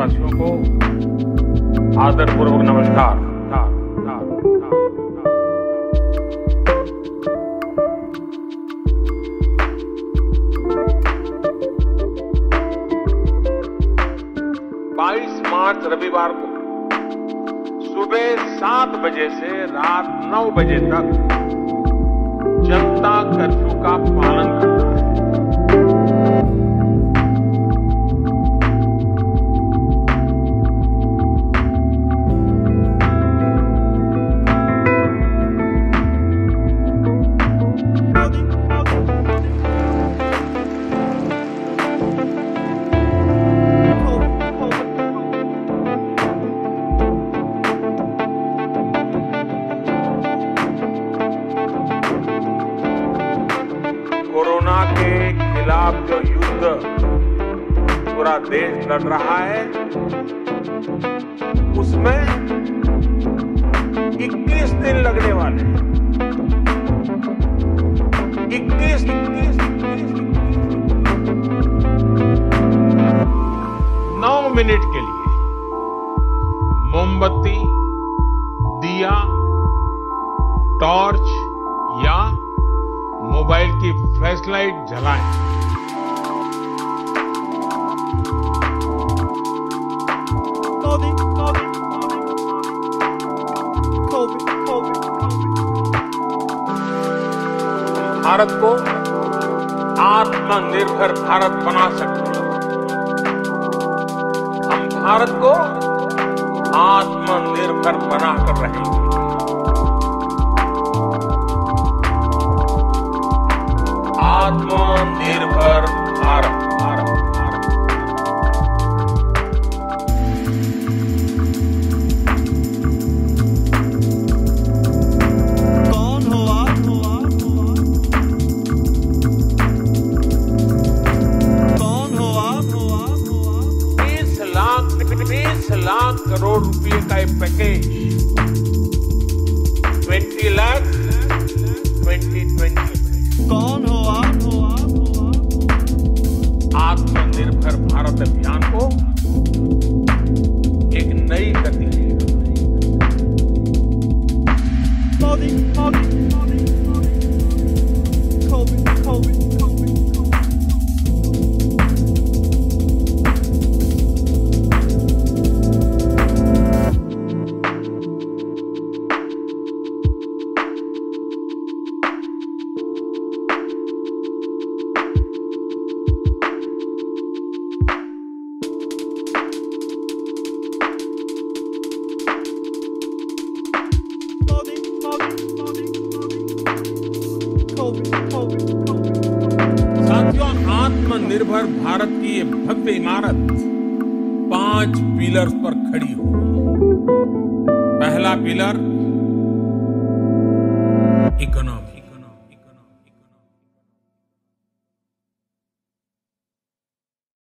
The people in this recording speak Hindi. देशवासियों को आदरपूर्वक नमस्कार। रविवार को सुबह 7 बजे से रात 9 बजे तक जनता कर्फ्यू का पालन करना है। खिलाफ जो युद्ध पूरा देश लड़ रहा है, उसमें 21 दिन लगने वाले हैं। 9 मिनट के लिए मोमबत्ती, दिया, टॉर्च या मोबाइल की फ्लैशलाइट जलाएं। भारत को आत्मनिर्भर भारत बना सकते हैं। हम भारत को आत्मनिर्भर बनाकर रहेंगे। आत्मनिर्भर भारत। कौन हो आप? कौन हो आप? 20 लाख करोड़ रुपए का एक पैकेज 20 लाख 2020। कौन हो आप? आत्मनिर्भर भारत अभियान को एक नई गति देगा। साथियों, आत्मनिर्भर भारत की ये भव्य इमारत 5 पिलर्स पर खड़ी हो। पहला पिलर इकोनॉमी।